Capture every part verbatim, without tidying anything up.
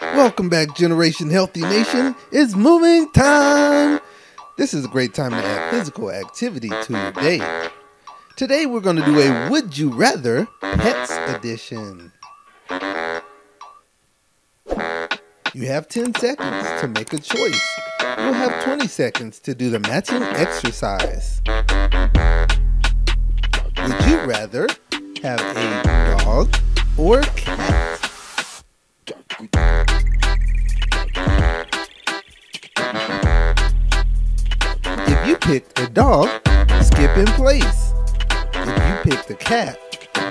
Welcome back, Generation Healthy Nation. It's moving time. This is a great time to add physical activity to your day. Today we're going to do a Would You Rather Pets edition. You have ten seconds to make a choice. You'll have twenty seconds to do the matching exercise. Would you rather have a dog or cat? If you picked a dog, skip in place. If you picked a cat,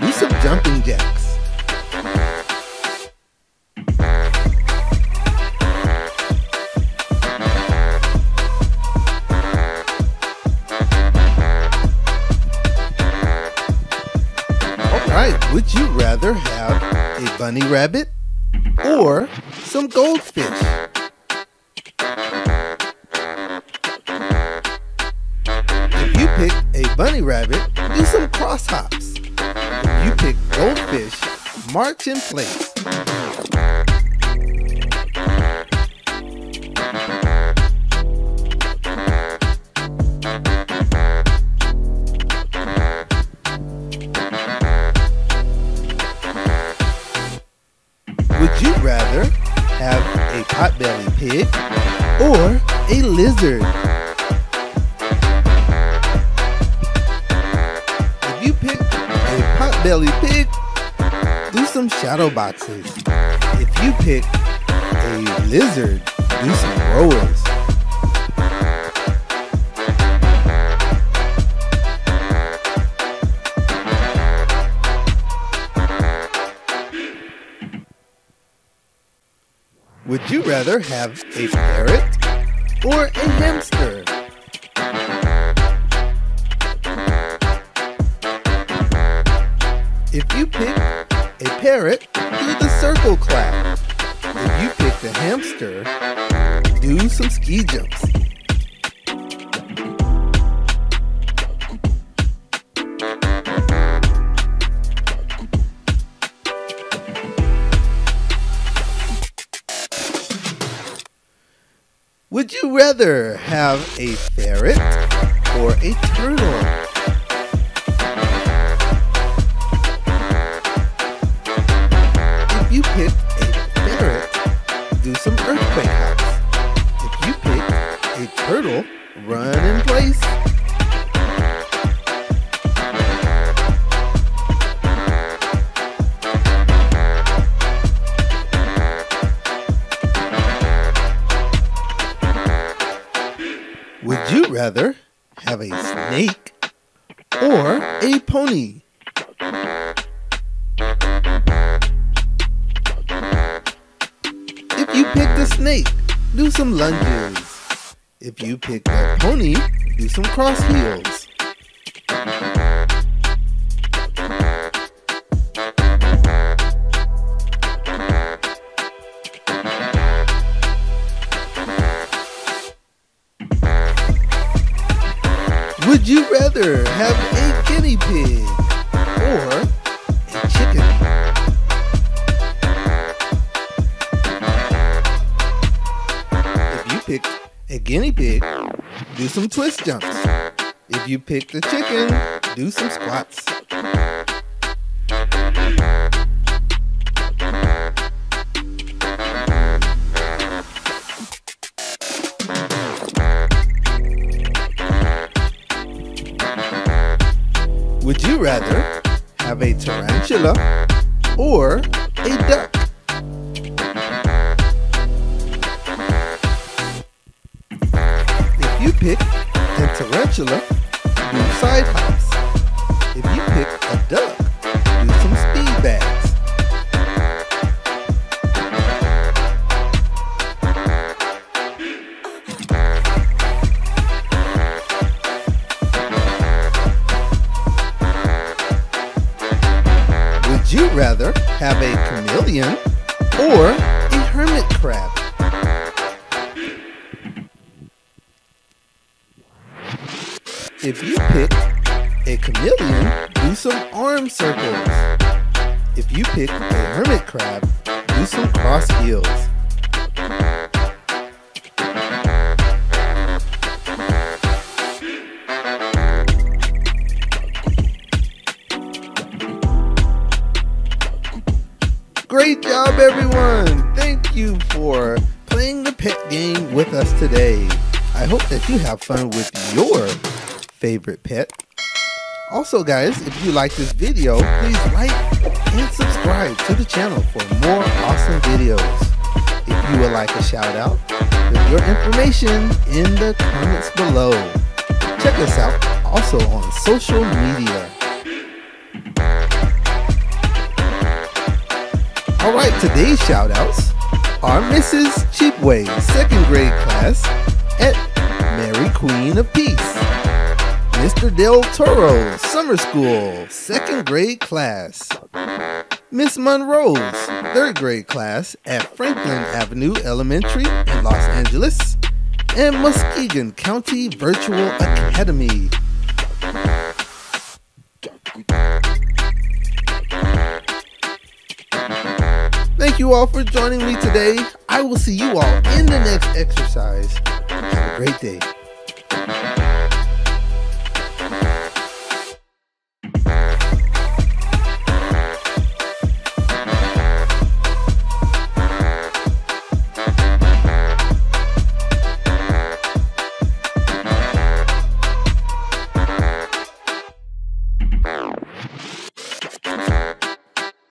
do some jumping jacks. Alright, would you rather have a bunny rabbit or some goldfish? If you pick a bunny rabbit, do some cross hops. If you pick goldfish, march in place. Would you rather have a potbelly pig or a lizard? If you pick a potbelly pig, do some shadow boxes. If you pick a lizard, do some rollers. Would you rather have a parrot or a hamster? If you pick a parrot, do the circle clap. If you pick the hamster, do some ski jumps. Would you rather have a ferret or a turtle? If you pick a ferret, do some earthquake hops. If you pick a turtle, run in place. Would you rather have a snake or a pony? If you pick the snake, do some lunges. If you pick the pony, do some cross heels. Would you rather have a guinea pig or a chicken? If you pick a guinea pig, do some twist jumps. If you pick the chicken, do some squats. Would you rather have a tarantula or a duck? If you pick a tarantula, do side hops. If you pick a duck, do some speed bags. Would you rather have a chameleon or a hermit crab? If you pick a chameleon, do some arm circles. If you pick a hermit crab, do some cross heels. everyone. Thank you for playing the pet game with us today. I hope that you have fun with your favorite pet. Also, guys, if you like this video, please like and subscribe to the channel for more awesome videos. If you would like a shout out, leave your information in the comments below. Check us out also on social media. Alright, today's shout outs are Missus Cheapway, second grade class at Mary Queen of Peace. Mister Del Toro, summer school, second grade class. Miss Monroe's third grade class at Franklin Avenue Elementary in Los Angeles and Muskegon County Virtual Academy. Thank you all for joining me today. I will see you all in the next exercise. Have a great day.